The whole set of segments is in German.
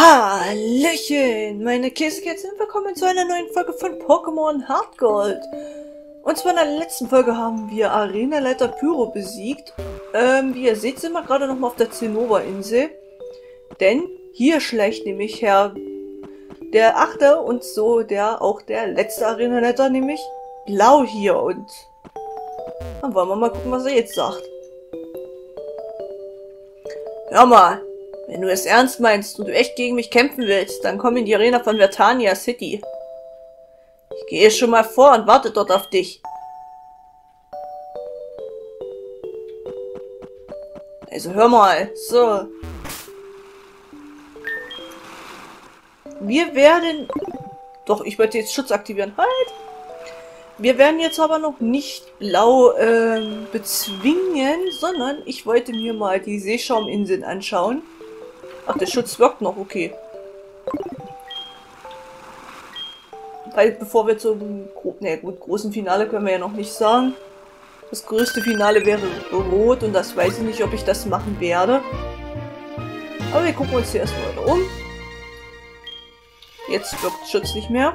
Hallöchen, meine Käsekätzchen, willkommen zu einer neuen Folge von Pokémon Heartgold. Und zwar in der letzten Folge haben wir Arenaleiter Pyro besiegt. Wie ihr seht, sind wir gerade nochmal auf der Zenova-Insel. Denn hier schleicht nämlich der achte und so auch der letzte Arenaleiter, nämlich Blau hier. Und dann wollen wir mal gucken, was er jetzt sagt. Hör mal. Wenn du es ernst meinst und du echt gegen mich kämpfen willst, dann komm in die Arena von Vertania City. Ich gehe schon mal vor und warte dort auf dich. Also hör mal, so. Wir werden... Doch, ich wollte jetzt Schutz aktivieren. Halt! Wir werden jetzt aber noch nicht Blau bezwingen, sondern ich wollte mir mal die Seeschauminseln anschauen. Ach, der Schutz wirkt noch, okay. Weil bevor wir zum großen Finale können wir ja noch nicht sagen. Das größte Finale wäre Rot und das weiß ich nicht, ob ich das machen werde. Aber wir gucken uns hier erstmal wieder um. Jetzt wirkt Schutz nicht mehr.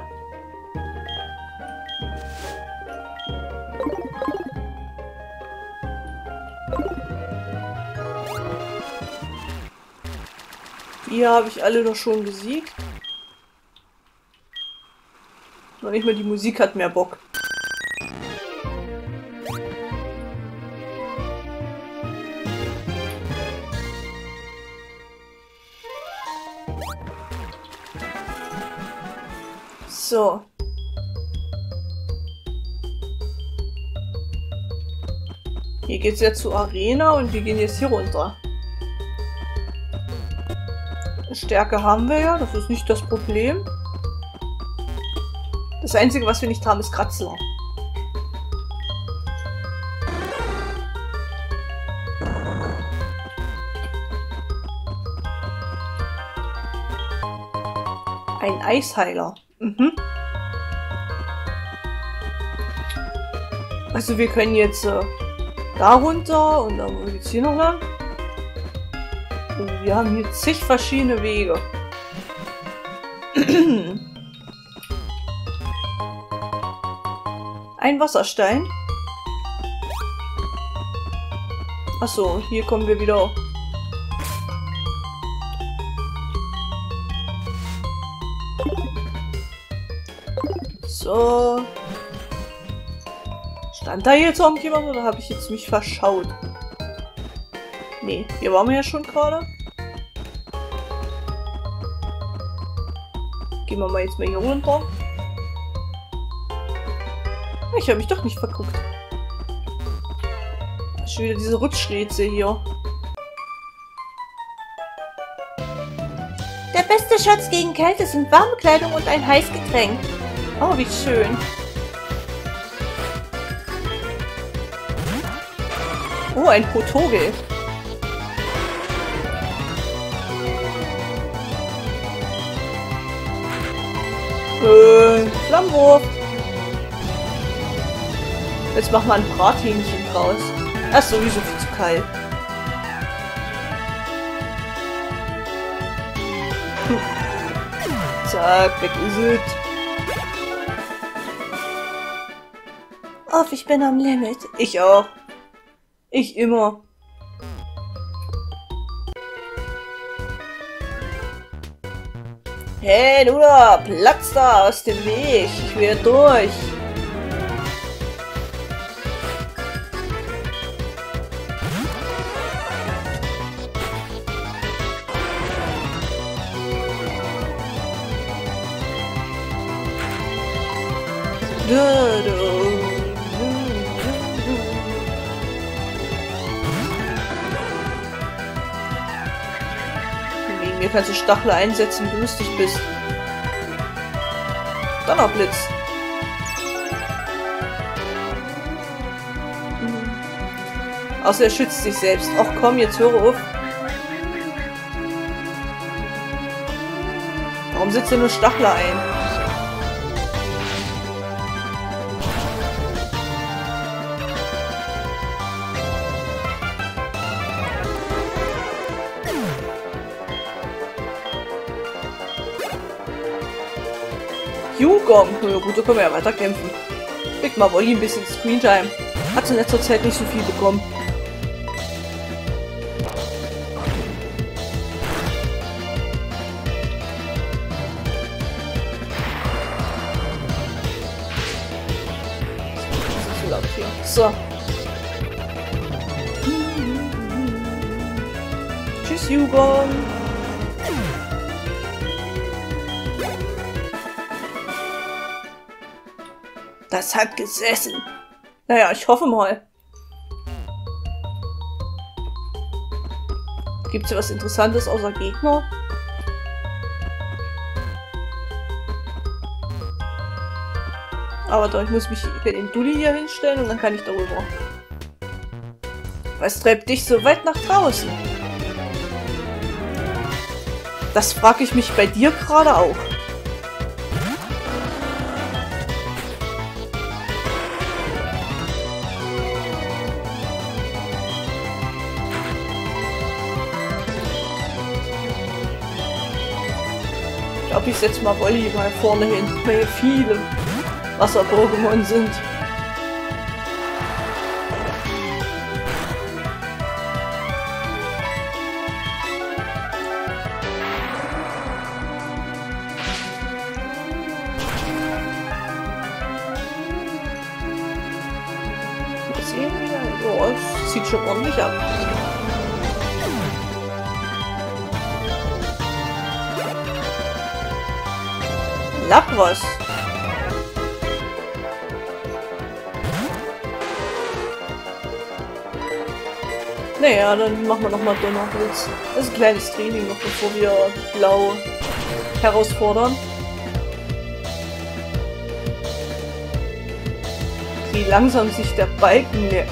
Hier habe ich alle doch schon besiegt. Noch nicht mal die Musik hat mehr Bock. So. Hier geht's jetzt zur Arena und wir gehen jetzt hier runter. Stärke haben wir ja, das ist nicht das Problem. Das Einzige, was wir nicht haben, ist Kratzler. Ein Eisheiler. Mhm. Also wir können jetzt da runter und dann geht's hier noch lang. Wir haben hier zig verschiedene Wege. Ein Wasserstein. Achso, hier kommen wir wieder. So. Stand da jetzt irgendjemand oder habe ich jetzt mich verschaut? Nee, hier waren wir ja schon gerade. Gehen wir mal jetzt mal hier runter. Ich habe mich doch nicht verguckt. Da ist schon wieder diese Rutschrätsel hier. Der beste Schutz gegen Kälte sind warme Kleidung und ein heißes Getränk. Oh, wie schön. Oh, ein Protogel. Flammenwurf. Jetzt machen wir ein Brathähnchen draus. Das ist sowieso viel zu kalt. Zack, weg ist es. Auf, ich bin am Limit. Ich auch. Ich immer. Hey, du da! Platz da! Aus dem Weg! Ich will durch! Mir kannst du Stachler einsetzen, wie lustig bist. Donnerblitz. Außer er schützt sich selbst. Ach komm, jetzt höre auf. Warum sitzt er nur Stachler ein? Jugon. Ja, gut, so können wir ja weiter kämpfen. Kriegt mal Wolli ein bisschen Screentime. Hat in letzter Zeit nicht so viel bekommen. So. Tschüss, Jugon. Das hat gesessen. Naja, ich hoffe mal. Gibt's hier was Interessantes außer Gegner? Aber doch, ich muss mich mit dem Dulli hier hinstellen und dann kann ich darüber. Was treibt dich so weit nach draußen? Das frage ich mich bei dir gerade auch. Ich glaube, ich setze mal Wolli mal vorne hin, weil viele Wasser-Pokémon sind. Sehen wir? Ja, das sieht schon ordentlich ab. Lapras. Naja, dann machen wir nochmal Donnerblitz. Das ist ein kleines Training noch, bevor wir Blau herausfordern. Wie langsam sich der Balken nähert.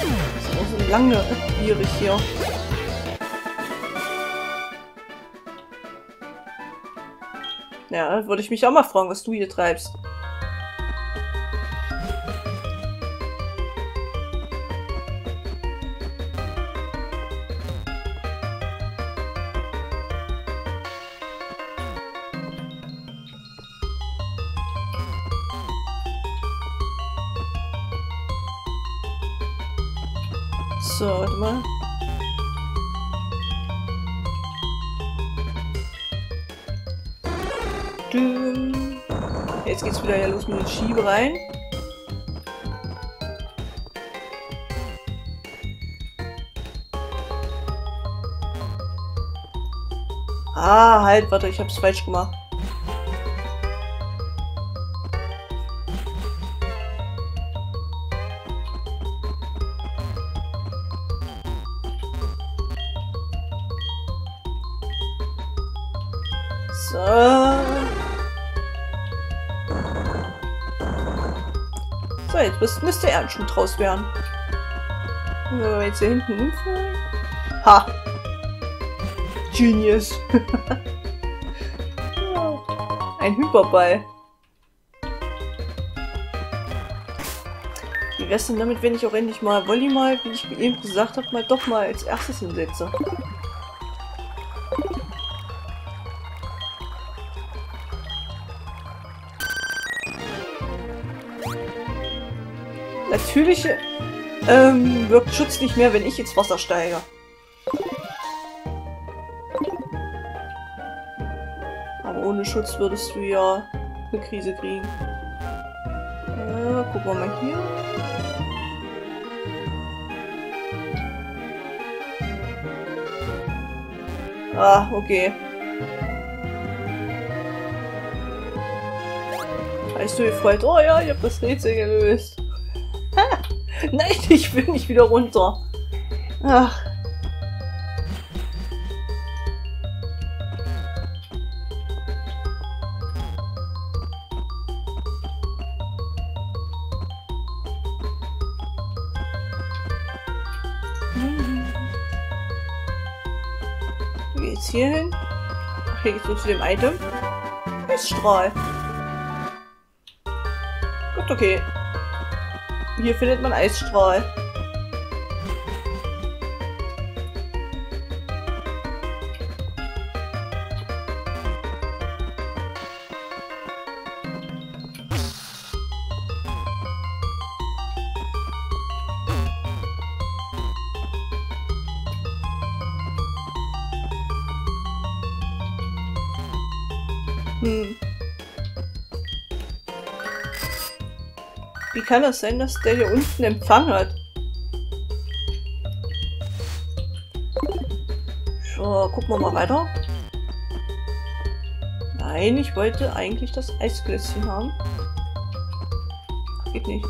Das ist auch so lange schwierig hier. Ja, würde ich mich auch mal fragen, was du hier treibst. So, warte mal. Jetzt geht's wieder ja los mit den Schiebereien. Ah, halt, warte, ich hab's falsch gemacht. So, jetzt müsste er schon draus werden. Wenn wir jetzt hier hinten hinfallen. Ha! Genius! Ein Hyperball. Wie wär's denn damit, wenn ich auch endlich mal Wolli mal, wie ich eben gesagt habe, mal doch mal als erstes hinsetze? Natürlich wirkt Schutz nicht mehr, wenn ich ins Wasser steige. Aber ohne Schutz würdest du ja eine Krise kriegen. Gucken wir mal hier. Ah, okay. Hast du gefreut? Oh ja, ich habe das Rätsel gelöst. Nein, ich will nicht wieder runter. Ach. Wie geht's hier hin? Ach, hier geht's nur zu dem Item. Eisstrahl. Gut, okay. Hier findet man Eisstrahl. Wie kann das sein, dass der hier unten Empfang hat? So, gucken wir mal weiter. Nein, ich wollte eigentlich das Eisgläschen haben. Geht nicht.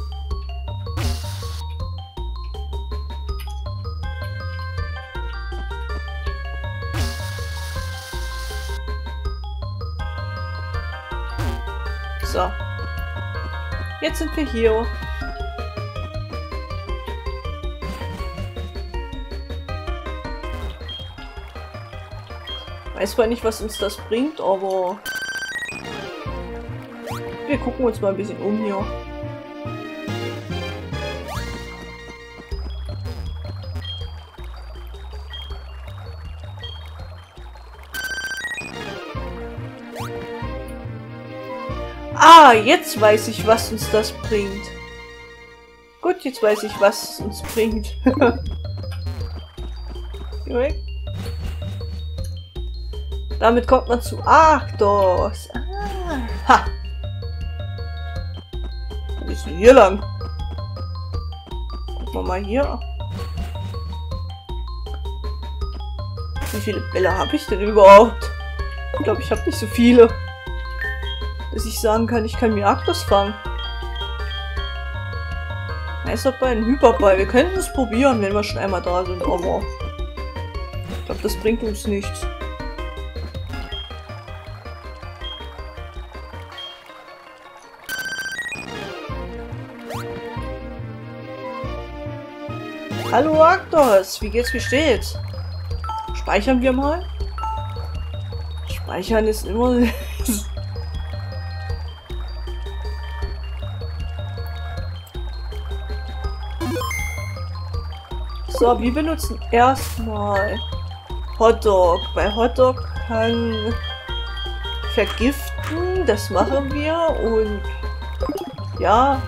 So. Jetzt sind wir hier. Weiß zwar nicht, was uns das bringt, aber wir gucken uns mal ein bisschen um hier. Ah, jetzt weiß ich, was uns das bringt. Gut, jetzt weiß ich, was es uns bringt. Damit kommt man zu Arktos. Ah, ha! Wo ist denn hier lang? Gucken wir mal hier. Wie viele Bälle habe ich denn überhaupt? Ich glaube, ich habe nicht so viele, dass ich sagen kann, ich kann mir Arktos fangen. Eiserball, ein Hyperball. Wir können es probieren, wenn wir schon einmal da sind, aber ich glaube, das bringt uns nichts. Hallo Arktos, wie geht's, wie steht's? Speichern wir mal? Speichern ist immer... So, wir benutzen erstmal Hotdog. Bei Hotdog kann vergiften, das machen wir. Und ja,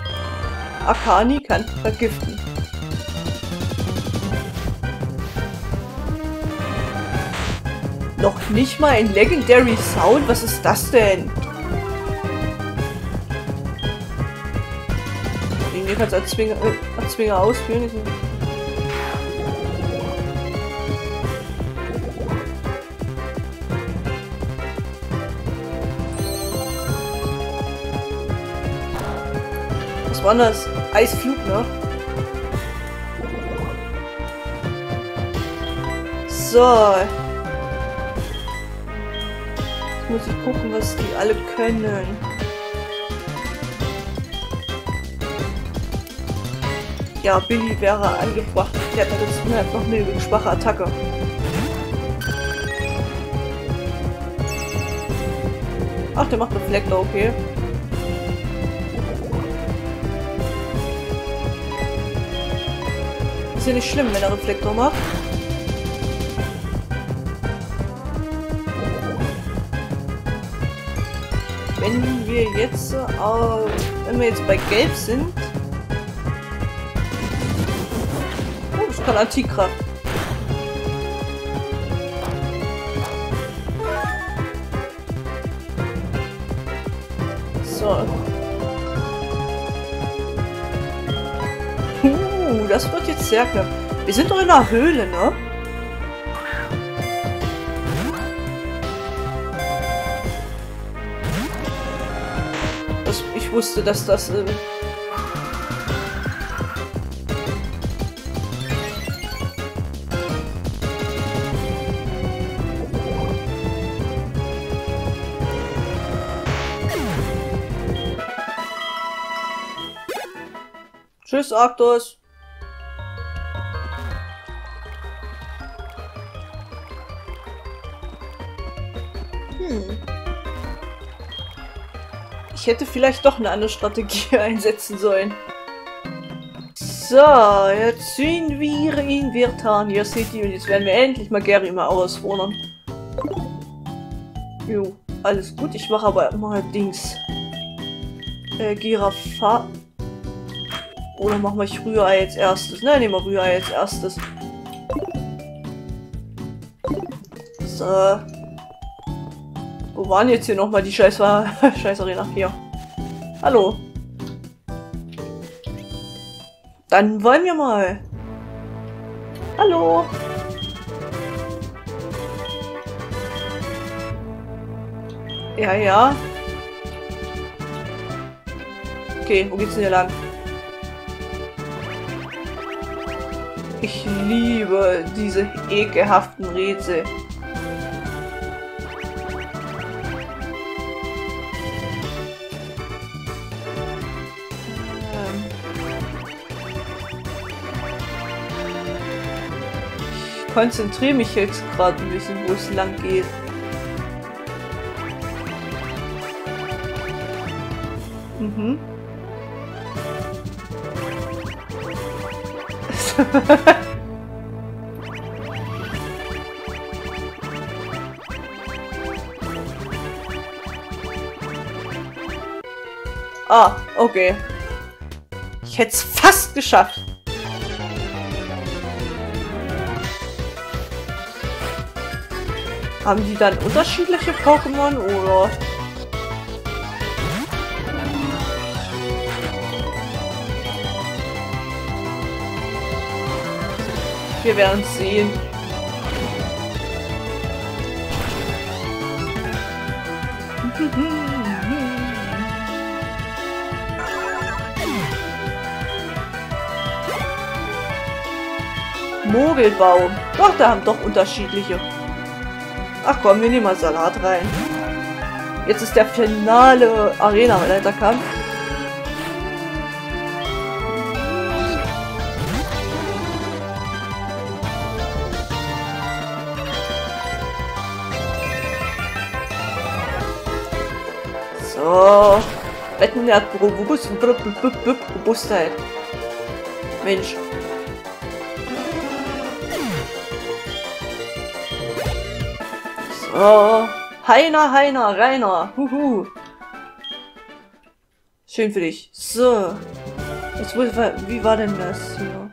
Arkani kann vergiften. Noch nicht mal ein Legendary Sound, was ist das denn? Irgendwie kann es als Zwinger ausführen. Was war das? Eisflug, ne? So. Jetzt muss ich gucken, was die alle können. Ja, Billy wäre angebracht. Der hat jetzt noch eine schwache Attacke. Ach, der macht Reflektor, okay. Ist ja nicht schlimm, wenn er Reflektor macht. Wenn wir jetzt bei Gelb sind. Oh, das kann Antik-Kraft. So. Das wird jetzt sehr knapp. Wir sind doch in einer Höhle, ne? Ich wusste, dass das... Tschüss, Arktos! Ich hätte vielleicht doch eine andere Strategie einsetzen sollen. So, jetzt sind wir in Vertania City und jetzt werden wir endlich mal Gary mal ausfordern. Jo, alles gut. Ich mache aber mal Dings. Giraffe. Oder machen wir Rührei als erstes? Nein, nehmen wir Rührei als erstes. So. Wo waren jetzt hier nochmal die Scheißarena? Hier. Hallo. Dann wollen wir mal. Hallo. Ja, ja. Okay, wo geht's denn hier lang? Ich liebe diese ekelhaften Rätsel. Ich konzentriere mich jetzt gerade ein bisschen, wo es lang geht. Mhm. Ah, okay. Ich hätte es fast geschafft. Haben die dann unterschiedliche Pokémon oder? Wir werden es sehen. Mogelbaum. Doch, da haben doch unterschiedliche. Ach komm, wir nehmen mal Salat rein. Jetzt ist der finale Arena-Leiterkampf. So. Wettbewerb Robustheit. Mensch. Oh, Heiner, Heiner, Rainer, huhu. Schön für dich. So. Jetzt muss ich, wie war denn das hier?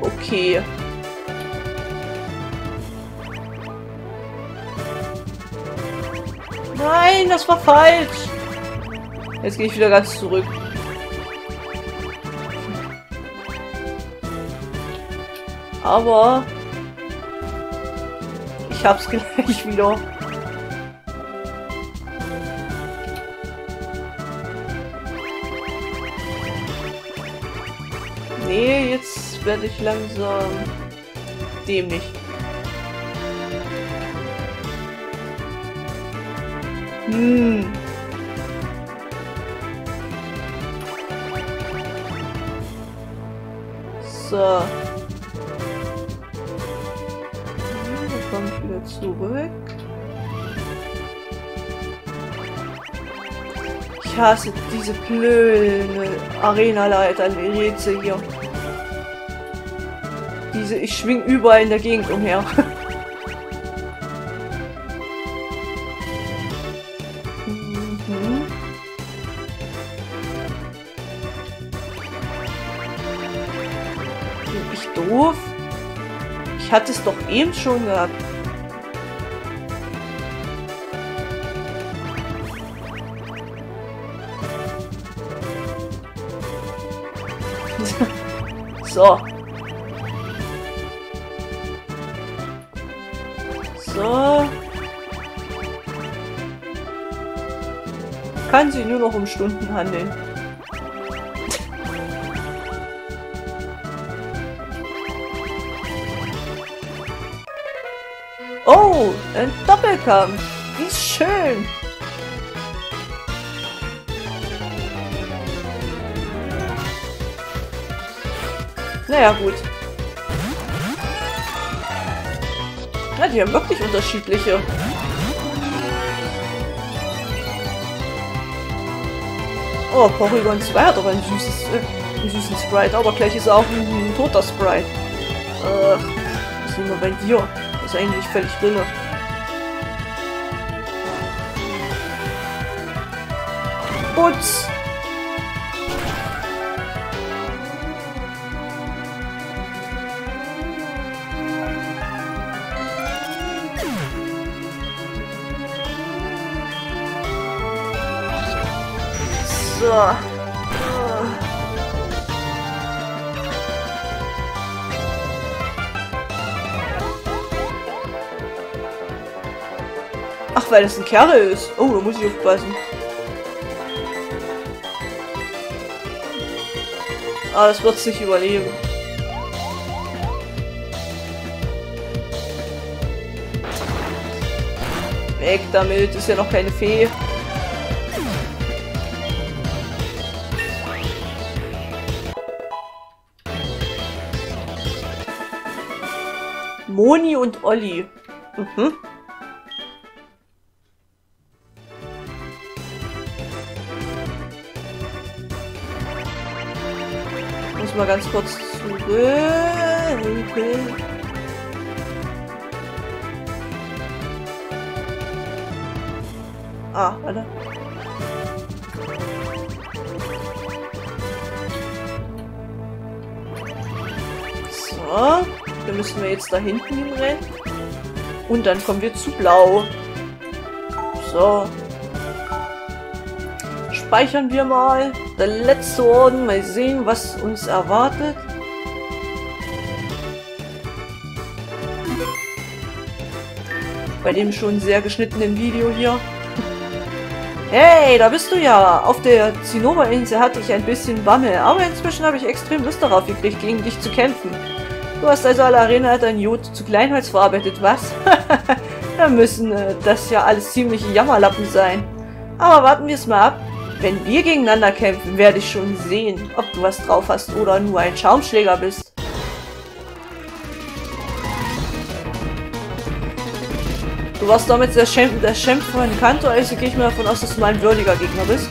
Okay. Nein, das war falsch. Jetzt gehe ich wieder ganz zurück. Aber ich hab's gleich wieder. Nee, jetzt werde ich langsam dämlich. Hm. So. Dann komme ich wieder zurück. Ich hasse diese blöden Arena-Leiter-Rätsel hier. Diese, ich schwing überall in der Gegend umher. Hat es doch eben schon gehabt. So. So. Kann sich nur noch um Stunden handeln. Ein Doppelkampf! Wie schön! Naja, gut. Ja, die haben wirklich unterschiedliche. Oh, Porygon 2 hat aber einen süßen Sprite, aber gleich ist er auch ein toter Sprite. Was sind wir bei dir? ist eigentlich völlig irre. Putz! So. Weil das ein Kerl ist. Oh, da muss ich aufpassen. Ah, das wird es nicht überleben. Weg damit, ist ja noch keine Fee. Moni und Olli. Mhm. Mal ganz kurz zurück. Okay. Ah, Alter. So, dann müssen wir jetzt da hinten hinrennen. Und dann kommen wir zu Blau. So. Speichern wir mal. Der letzte Orden. Mal sehen, was uns erwartet. Bei dem schon sehr geschnittenen Video hier. Hey, da bist du ja. Auf der Zenova-Insel hatte ich ein bisschen Bammel. Aber inzwischen habe ich extrem Lust darauf gekriegt, gegen dich zu kämpfen. Du hast also alle Arena dein Jod zu Kleinholz verarbeitet, was? Da müssen das ja alles ziemliche Jammerlappen sein. Aber warten wir es mal ab. Wenn wir gegeneinander kämpfen, werde ich schon sehen, ob du was drauf hast oder nur ein Schaumschläger bist. Du warst damit der Champ von Kanto, also gehe ich mal davon aus, dass du mal ein würdiger Gegner bist.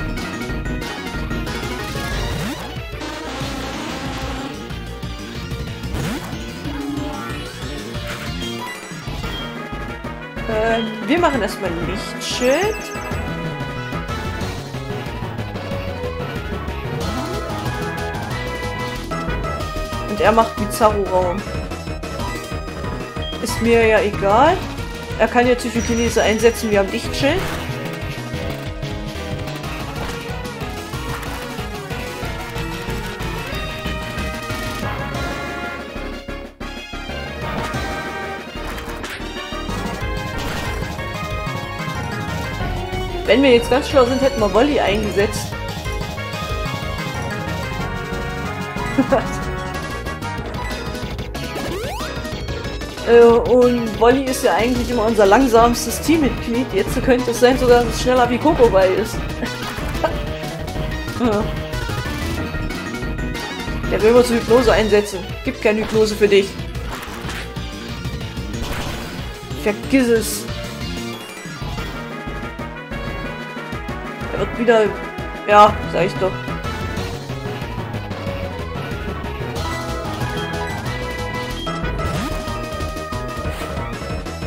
Wir machen erstmal ein Lichtschild. Und er macht Bizarro-Raum. Ist mir ja egal. Er kann jetzt so viel Chinese einsetzen wie am Lichtschild. Wenn wir jetzt ganz schlau sind, hätten wir Wolli eingesetzt. Und Wolli ist ja eigentlich immer unser langsamstes Teammitglied. Jetzt könnte es sein, sogar dass es schneller wie Kokowai ist. Ja. Der will immer zur Hypnose einsetzen. Gibt keine Hypnose für dich. Vergiss es. Er wird wieder... Ja, sag ich doch.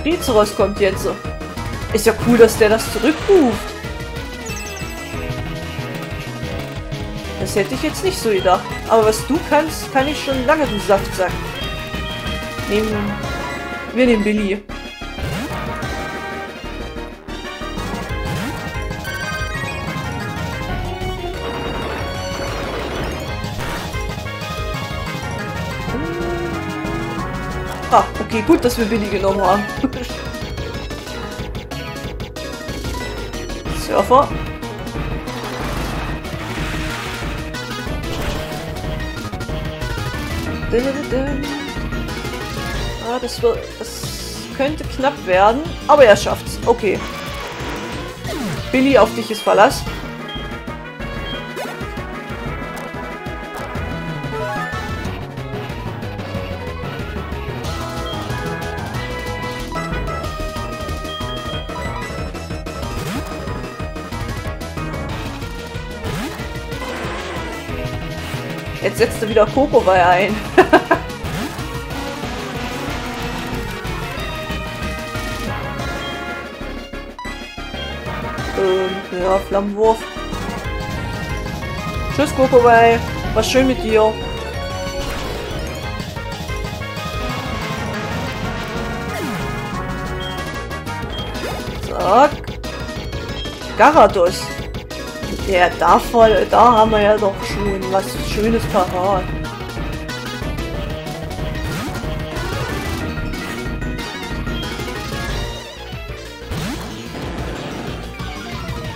Rizeros kommt jetzt so. Ist ja cool, dass der das zurückruft. Das hätte ich jetzt nicht so gedacht. Aber was du kannst, kann ich schon lange den Saft sagen. Wir nehmen Billy. Ah, okay, gut, dass wir Billy genommen haben. Surfer. Ah, das könnte knapp werden, aber er schafft's. Okay. Billy, auf dich ist Verlass. Jetzt setzt du wieder Kokowai ein. Ja, Flammenwurf. Tschüss, Kokowai. Was schön mit dir. Zack. Garados. Ja, da haben wir ja doch schon was Schönes parat.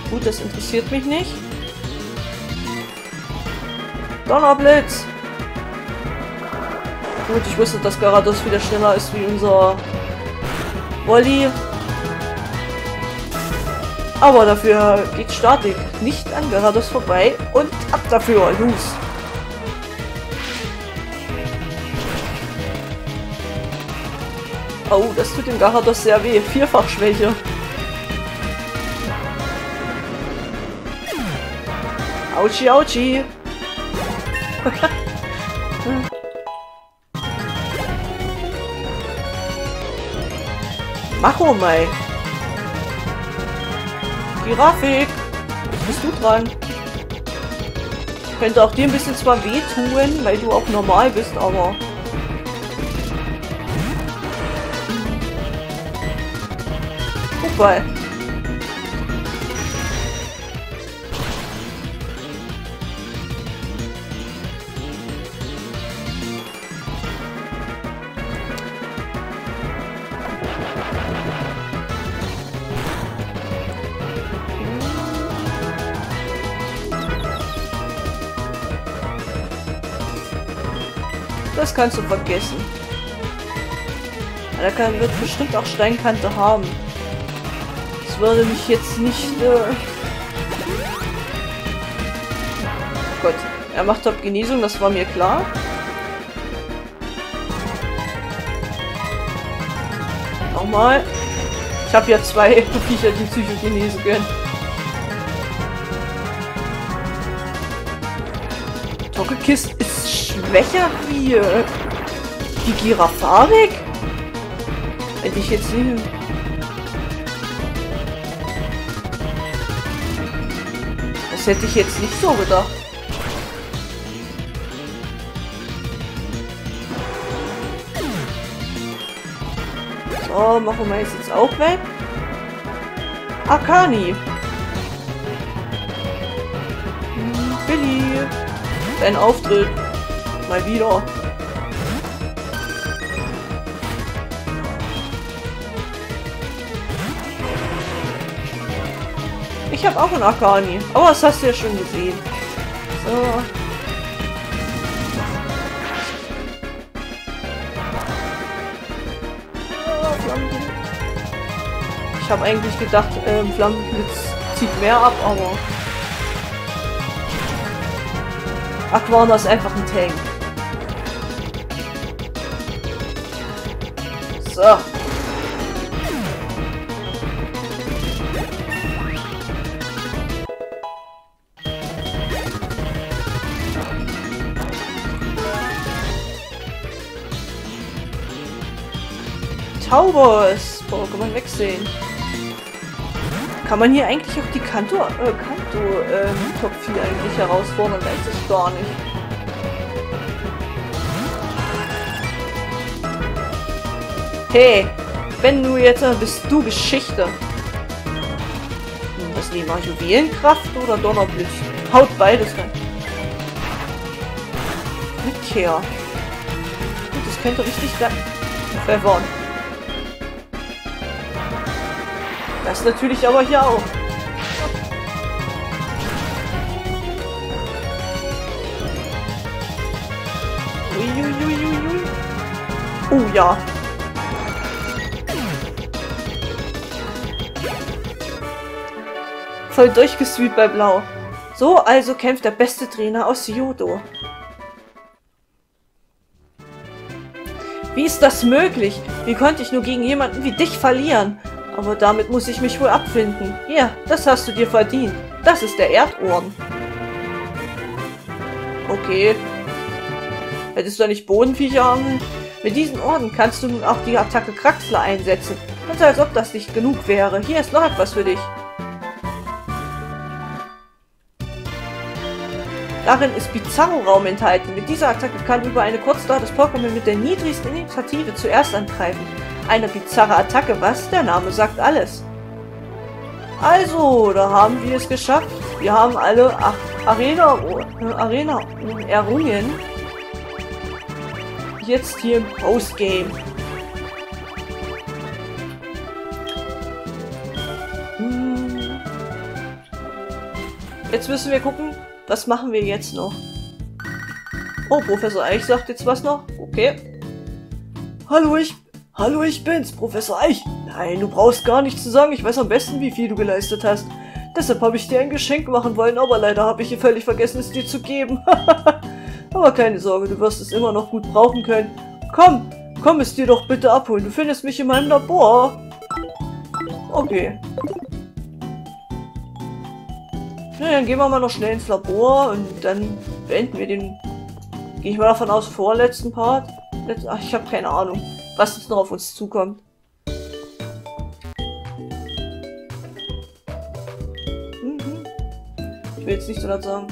Gut, das interessiert mich nicht. Donnerblitz! Gut, ich wusste, dass Garados wieder schneller ist wie unser Wolli. Aber dafür geht Statik nicht an Garados vorbei und ab dafür, los! Oh, das tut dem Garados sehr weh. Vierfachschwäche. Autschi, autschi! Macho mal! Grafik! Jetzt bist du dran. Ich könnte auch dir ein bisschen zwar wehtun, weil du auch normal bist, aber... Guck mal. Das kannst du vergessen. Er wird bestimmt auch Steinkante haben. Das würde mich jetzt nicht... Gott, er macht Top-Genesung, das war mir klar. Nochmal. Ich habe ja zwei Viecher, die Psychogenese können. Togekiss ist schwächer wie die Girafarik? Hätte ich jetzt nicht. Das hätte ich jetzt nicht so gedacht. So, machen wir jetzt auch weg. Arkani. Billy. Dein Auftritt. Mal wieder. Ich habe auch einen Arkani. Aber das hast du ja schon gesehen. So. Ich habe eigentlich gedacht, Flammenblitz zieht mehr ab, aber... Aquana ist einfach ein Tank. So. Taubos! Pokémon wegsehen. Kann man hier eigentlich auch die Kanto Top 4 eigentlich herausfordern? Weiß ich gar nicht. Hey, wenn du jetzt bist du Geschichte. Was nehmen wir? Juwelenkraft oder Donnerblitz? Haut beides rein. Rückkehr. Gut, das könnte richtig verwirren. Das natürlich aber hier auch. Uiuiuiui. Oh ja. Voll durchgesweet bei Blau. So also kämpft der beste Trainer aus Johto. Wie ist das möglich? Wie konnte ich nur gegen jemanden wie dich verlieren? Aber damit muss ich mich wohl abfinden. Ja, das hast du dir verdient. Das ist der Erdohren. Okay. Hättest du nicht Bodenviecher haben? Mit diesen Orden kannst du nun auch die Attacke Kraxler einsetzen. Ganz als ob das nicht genug wäre. Hier ist noch etwas für dich. Darin ist Bizarro-Raum enthalten. Mit dieser Attacke kann über eine kurze Dauer das Pokémon mit der niedrigsten Initiative zuerst angreifen. Eine bizarre Attacke, was? Der Name sagt alles. Also, da haben wir es geschafft. Wir haben alle 8 Arena errungen. Jetzt hier im Postgame. Jetzt müssen wir gucken, was machen wir jetzt noch? Oh, Professor Eich sagt jetzt was noch? Okay. Hallo, ich bin's, Professor Eich. Nein, du brauchst gar nichts zu sagen. Ich weiß am besten, wie viel du geleistet hast. Deshalb habe ich dir ein Geschenk machen wollen, aber leider habe ich hier völlig vergessen, es dir zu geben. Aber keine Sorge, du wirst es immer noch gut brauchen können. Komm es dir doch bitte abholen. Du findest mich in meinem Labor. Okay. Na, dann gehen wir mal noch schnell ins Labor und dann beenden wir den, gehe ich mal davon aus, vorletzten Part. Ach, ich habe keine Ahnung, was jetzt noch auf uns zukommt. Ich will jetzt nicht so laut sagen.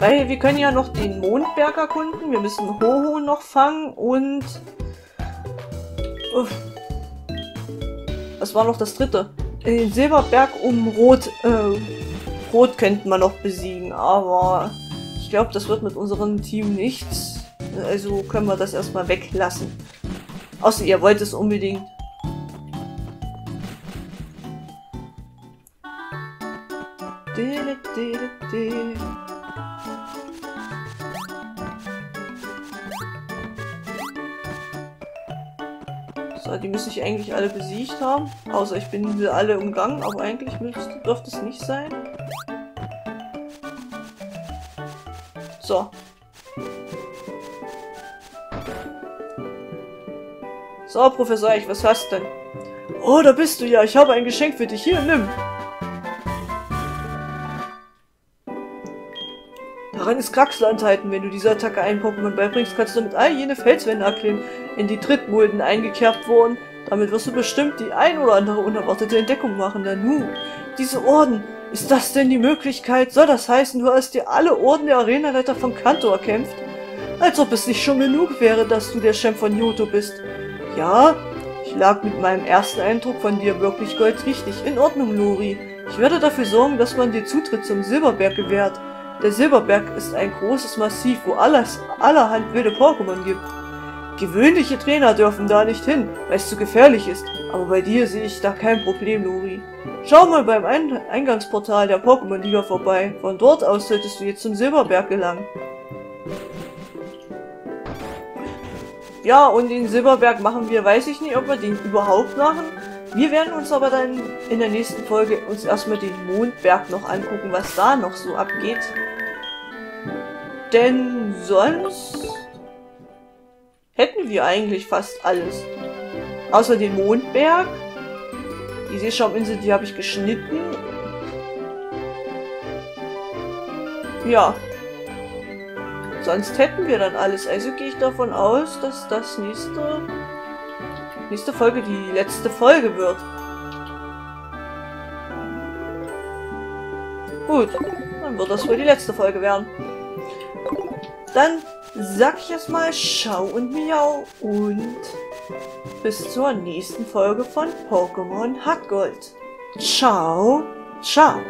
Weil wir können ja noch den Mondberg erkunden, wir müssen Hoho noch fangen und... Uff. Was war noch das dritte? Den Silberberg um Rot, Rot könnten wir noch besiegen, aber ich glaube, das wird mit unserem Team nichts. Also können wir das erstmal weglassen. Außer ihr wollt es unbedingt. Die müsste ich eigentlich alle besiegt haben. Außer ich bin sie alle umgangen, aber eigentlich dürfte es nicht sein. So. So, Professor Eich, was hast du denn? Oh, da bist du ja. Ich habe ein Geschenk für dich. Hier, nimm. Daran ist Kraxel enthalten. Wenn du diese Attacke einem Pokémon beibringst, kannst du damit all jene Felswände erklimmen, in die Trittmulden eingekerbt wurden. Damit wirst du bestimmt die ein oder andere unerwartete Entdeckung machen. Nanu, diese Orden, ist das denn die Möglichkeit? Soll das heißen, du hast dir alle Orden der Arenaleiter von Kanto erkämpft? Als ob es nicht schon genug wäre, dass du der Champ von Johto bist. Ja, ich lag mit meinem ersten Eindruck von dir wirklich goldrichtig. In Ordnung, Lori. Ich werde dafür sorgen, dass man dir Zutritt zum Silberberg gewährt. Der Silberberg ist ein großes Massiv, wo allerhand wilde Pokémon gibt. Gewöhnliche Trainer dürfen da nicht hin, weil es zu gefährlich ist. Aber bei dir sehe ich da kein Problem, Lori. Schau mal beim Eingangsportal der Pokémon-Liga vorbei. Von dort aus solltest du jetzt zum Silberberg gelangen. Ja, und den Silberberg machen wir, weiß ich nicht, ob wir den überhaupt machen. Wir werden uns aber dann in der nächsten Folge uns erstmal den Mondberg noch angucken, was da noch so abgeht. Denn sonst hätten wir eigentlich fast alles. Außer den Mondberg. Die Seeschauminsel, die habe ich geschnitten. Ja. Sonst hätten wir dann alles. Also gehe ich davon aus, dass das nächste Folge die letzte Folge wird. Gut, dann wird das wohl die letzte Folge werden. Dann sag ich erstmal Schau und Miau und bis zur nächsten Folge von Pokémon Heartgold. Ciao, ciao.